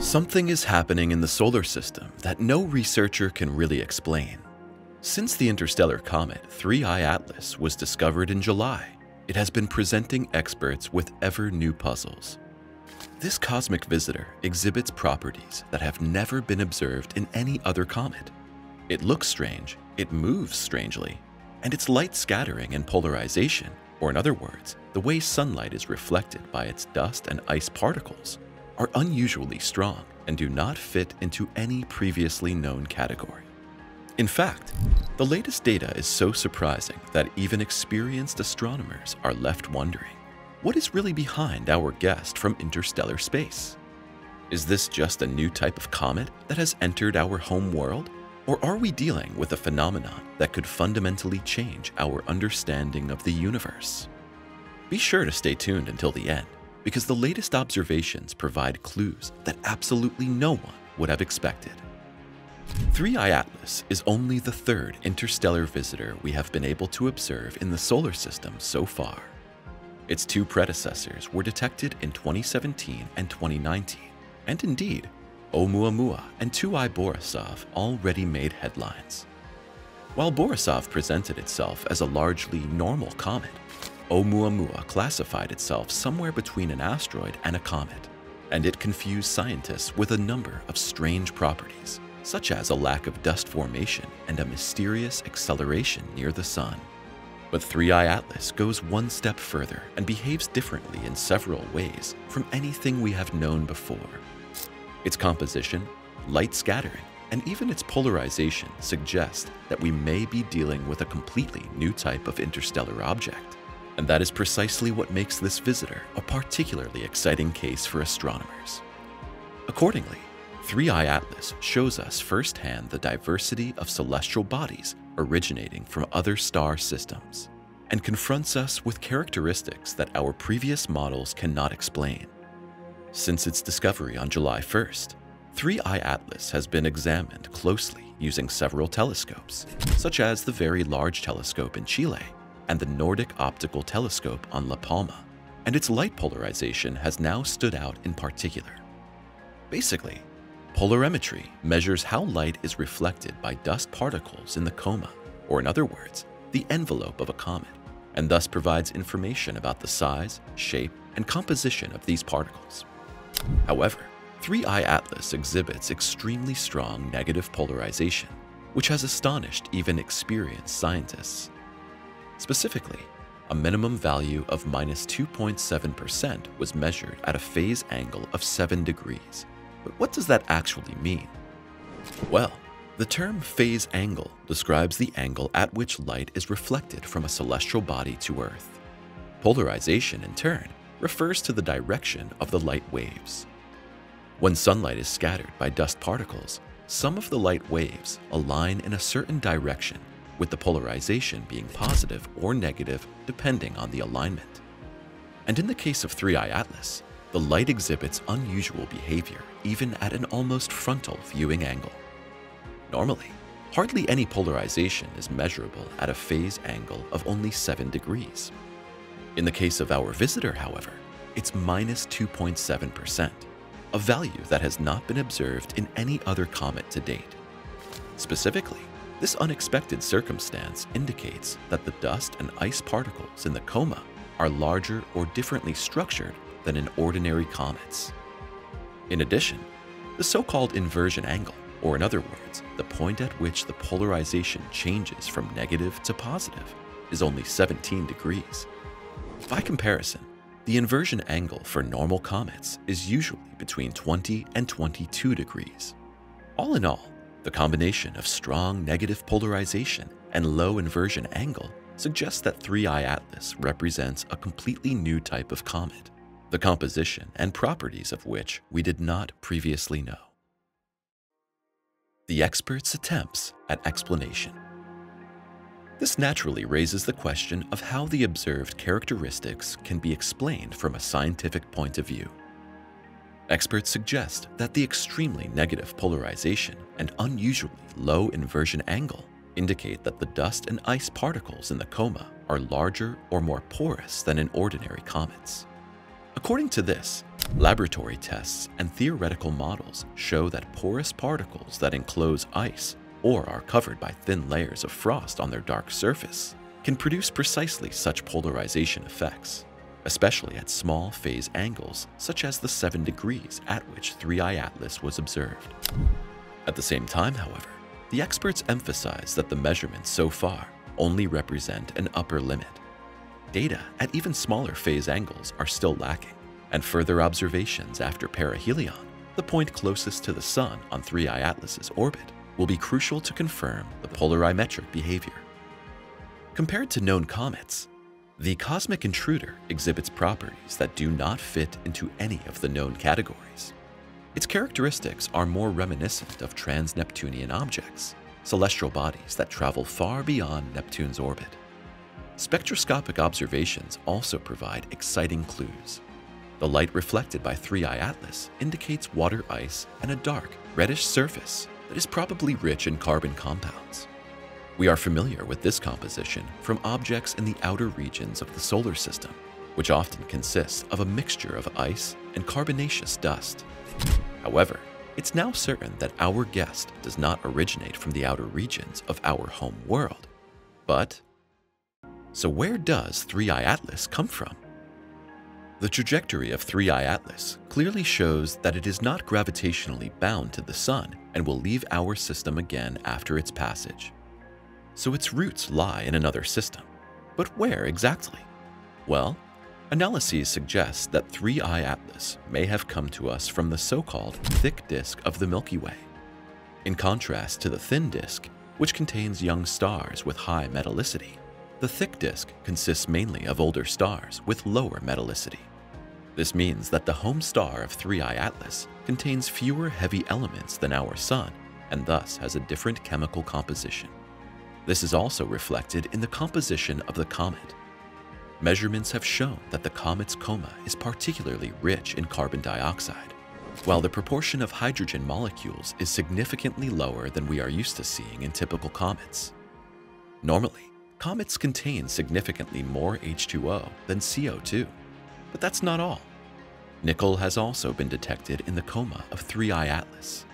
Something is happening in the solar system that no researcher can really explain. Since the interstellar comet 3I/ATLAS was discovered in July, it has been presenting experts with ever-new puzzles. This cosmic visitor exhibits properties that have never been observed in any other comet. It looks strange, it moves strangely, and its light scattering and polarization, or in other words, the way sunlight is reflected by its dust and ice particles, are unusually strong and do not fit into any previously known category. In fact, the latest data is so surprising that even experienced astronomers are left wondering, what is really behind our guest from interstellar space? Is this just a new type of comet that has entered our home world? Or are we dealing with a phenomenon that could fundamentally change our understanding of the universe? Be sure to stay tuned until the end, because the latest observations provide clues that absolutely no one would have expected. 3I/ATLAS is only the third interstellar visitor we have been able to observe in the solar system so far. Its two predecessors were detected in 2017 and 2019, and indeed, Oumuamua and 2I/Borisov already made headlines. While Borisov presented itself as a largely normal comet, Oumuamua classified itself somewhere between an asteroid and a comet, and it confused scientists with a number of strange properties, such as a lack of dust formation and a mysterious acceleration near the sun. But 3I/ATLAS goes one step further and behaves differently in several ways from anything we have known before. Its composition, light scattering, and even its polarization suggest that we may be dealing with a completely new type of interstellar object. And that is precisely what makes this visitor a particularly exciting case for astronomers. Accordingly, 3I/ATLAS shows us firsthand the diversity of celestial bodies originating from other star systems, and confronts us with characteristics that our previous models cannot explain. Since its discovery on July 1st, 3I/ATLAS has been examined closely using several telescopes, such as the Very Large Telescope in Chile and the Nordic Optical Telescope on La Palma, and its light polarization has now stood out in particular. Basically, polarimetry measures how light is reflected by dust particles in the coma, or in other words, the envelope of a comet, and thus provides information about the size, shape, and composition of these particles. However, 3I/ATLAS exhibits extremely strong negative polarization, which has astonished even experienced scientists. Specifically, a minimum value of -2.7% was measured at a phase angle of 7 degrees. But what does that actually mean? Well, the term phase angle describes the angle at which light is reflected from a celestial body to Earth. Polarization, in turn, refers to the direction of the light waves. When sunlight is scattered by dust particles, some of the light waves align in a certain direction, with the polarization being positive or negative depending on the alignment. And in the case of 3I/ATLAS, the light exhibits unusual behavior even at an almost frontal viewing angle. Normally, hardly any polarization is measurable at a phase angle of only 7 degrees. In the case of our visitor, however, it's -2.7%, a value that has not been observed in any other comet to date. Specifically, this unexpected circumstance indicates that the dust and ice particles in the coma are larger or differently structured than in ordinary comets. In addition, the so-called inversion angle, or in other words, the point at which the polarization changes from negative to positive, is only 17 degrees. By comparison, the inversion angle for normal comets is usually between 20 and 22 degrees. All in all, the combination of strong negative polarization and low inversion angle suggests that 3I/ATLAS represents a completely new type of comet, the composition and properties of which we did not previously know. The experts' attempts at explanation. This naturally raises the question of how the observed characteristics can be explained from a scientific point of view. Experts suggest that the extremely negative polarization and unusually low inversion angle indicate that the dust and ice particles in the coma are larger or more porous than in ordinary comets. According to this, laboratory tests and theoretical models show that porous particles that enclose ice or are covered by thin layers of frost on their dark surface can produce precisely such polarization effects, especially at small phase angles such as the 7 degrees at which 3I/ATLAS was observed. At the same time, however, the experts emphasize that the measurements so far only represent an upper limit. Data at even smaller phase angles are still lacking, and further observations after perihelion, the point closest to the Sun on 3I/ATLAS's orbit, will be crucial to confirm the polarimetric behavior. Compared to known comets, the cosmic intruder exhibits properties that do not fit into any of the known categories. Its characteristics are more reminiscent of trans-Neptunian objects, celestial bodies that travel far beyond Neptune's orbit. Spectroscopic observations also provide exciting clues. The light reflected by 3I/ATLAS indicates water ice and a dark, reddish surface that is probably rich in carbon compounds. We are familiar with this composition from objects in the outer regions of the solar system, which often consists of a mixture of ice and carbonaceous dust. However, it's now certain that our guest does not originate from the outer regions of our home world. But, so where does 3I/ATLAS come from? The trajectory of 3I/ATLAS clearly shows that it is not gravitationally bound to the Sun and will leave our system again after its passage. So its roots lie in another system. But where exactly? Well, analyses suggest that 3I/ATLAS may have come to us from the so-called thick disk of the Milky Way, in contrast to the thin disk, which contains young stars with high metallicity. The thick disk consists mainly of older stars with lower metallicity. This means that the home star of 3I/ATLAS contains fewer heavy elements than our Sun and thus has a different chemical composition. This is also reflected in the composition of the comet. Measurements have shown that the comet's coma is particularly rich in carbon dioxide, while the proportion of hydrogen molecules is significantly lower than we are used to seeing in typical comets. Normally, comets contain significantly more H2O than CO2, but that's not all. Nickel has also been detected in the coma of 3I/ATLAS,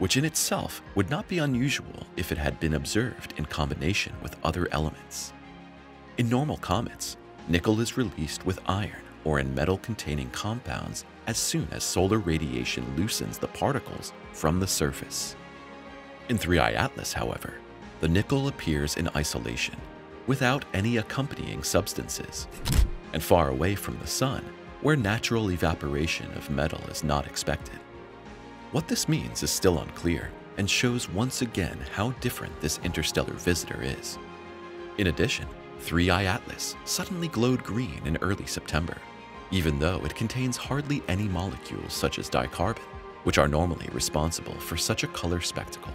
which in itself would not be unusual if it had been observed in combination with other elements. In normal comets, nickel is released with iron or in metal-containing compounds as soon as solar radiation loosens the particles from the surface. In 3I/ATLAS, however, the nickel appears in isolation, without any accompanying substances, and far away from the Sun, where natural evaporation of metal is not expected. What this means is still unclear and shows once again how different this interstellar visitor is. In addition, 3I/ATLAS suddenly glowed green in early September, even though it contains hardly any molecules such as dicarbon, which are normally responsible for such a color spectacle.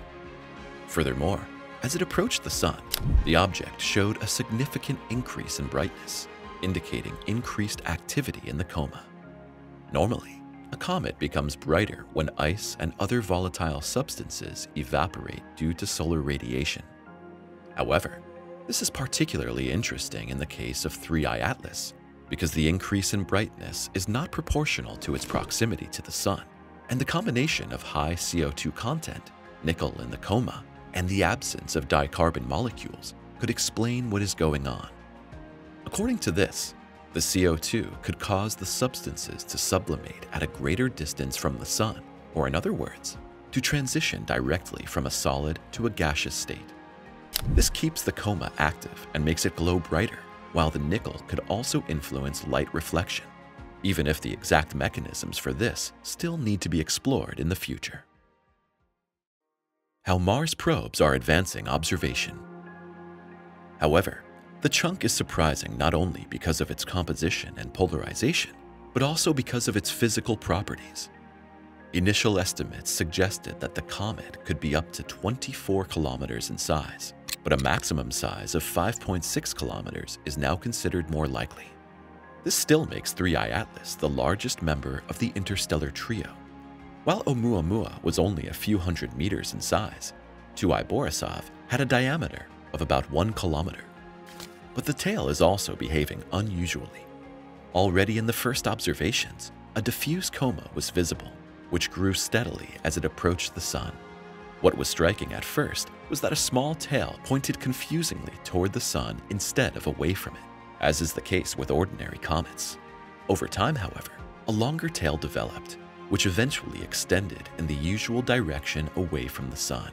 Furthermore, as it approached the Sun, the object showed a significant increase in brightness, indicating increased activity in the coma. Normally, a comet becomes brighter when ice and other volatile substances evaporate due to solar radiation. However, this is particularly interesting in the case of 3I/ATLAS because the increase in brightness is not proportional to its proximity to the Sun, and the combination of high CO2 content, nickel in the coma, and the absence of dicarbon molecules could explain what is going on. According to this, the CO2 could cause the substances to sublimate at a greater distance from the Sun, or in other words, to transition directly from a solid to a gaseous state. This keeps the coma active and makes it glow brighter, while the nickel could also influence light reflection, even if the exact mechanisms for this still need to be explored in the future. How Mars probes are advancing observation. However, the chunk is surprising not only because of its composition and polarization, but also because of its physical properties. Initial estimates suggested that the comet could be up to 24 kilometers in size, but a maximum size of 5.6 kilometers is now considered more likely. This still makes 3I/ATLAS the largest member of the interstellar trio. While Oumuamua was only a few hundred meters in size, 2I/Borisov had a diameter of about 1 kilometer. But the tail is also behaving unusually. Already in the first observations, a diffuse coma was visible, which grew steadily as it approached the sun. What was striking at first was that a small tail pointed confusingly toward the sun instead of away from it, as is the case with ordinary comets. Over time, however, a longer tail developed, which eventually extended in the usual direction away from the sun.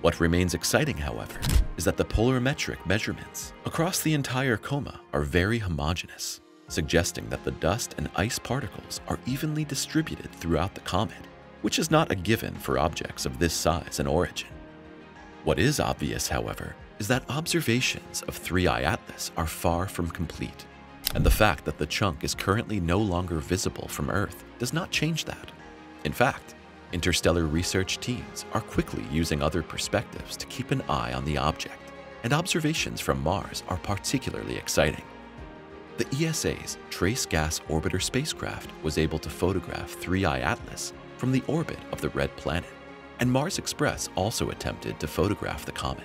What remains exciting, however, is that the polarimetric measurements across the entire coma are very homogeneous, suggesting that the dust and ice particles are evenly distributed throughout the comet, which is not a given for objects of this size and origin. What is obvious, however, is that observations of 3I/ATLAS are far from complete, and the fact that the chunk is currently no longer visible from Earth does not change that. In fact, interstellar research teams are quickly using other perspectives to keep an eye on the object, and observations from Mars are particularly exciting. The ESA's Trace Gas Orbiter spacecraft was able to photograph 3I/ATLAS from the orbit of the Red Planet, and Mars Express also attempted to photograph the comet.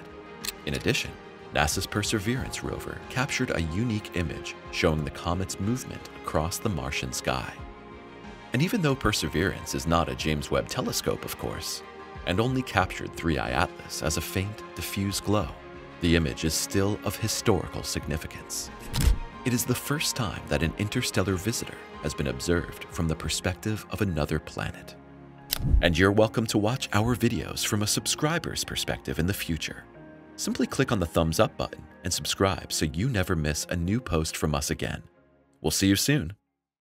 In addition, NASA's Perseverance rover captured a unique image showing the comet's movement across the Martian sky. And even though Perseverance is not a James Webb telescope, of course, and only captured 3I/ATLAS as a faint, diffuse glow, the image is still of historical significance. It is the first time that an interstellar visitor has been observed from the perspective of another planet. And you're welcome to watch our videos from a subscriber's perspective in the future. Simply click on the thumbs up button and subscribe so you never miss a new post from us again. We'll see you soon.